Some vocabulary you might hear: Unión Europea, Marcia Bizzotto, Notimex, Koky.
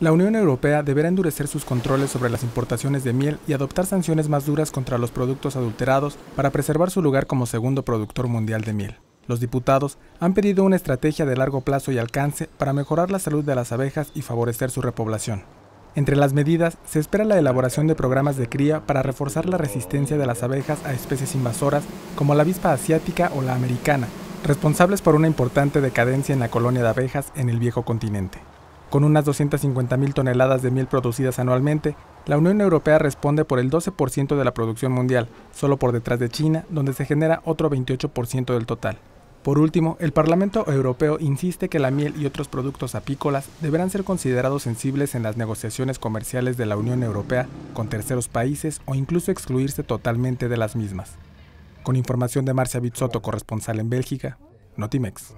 La Unión Europea deberá endurecer sus controles sobre las importaciones de miel y adoptar sanciones más duras contra los productos adulterados para preservar su lugar como segundo productor mundial de miel. Los diputados han pedido una estrategia de largo plazo y alcance para mejorar la salud de las abejas y favorecer su repoblación. Entre las medidas, se espera la elaboración de programas de cría para reforzar la resistencia de las abejas a especies invasoras como la avispa asiática o la americana, responsables por una importante decadencia en la colonia de abejas en el viejo continente. Con unas 250.000 toneladas de miel producidas anualmente, la Unión Europea responde por el 12% de la producción mundial, solo por detrás de China, donde se genera otro 28% del total. Por último, el Parlamento Europeo insiste que la miel y otros productos apícolas deberán ser considerados sensibles en las negociaciones comerciales de la Unión Europea con terceros países o incluso excluirse totalmente de las mismas. Con información de Marcia Bizzotto, corresponsal en Bélgica, Notimex.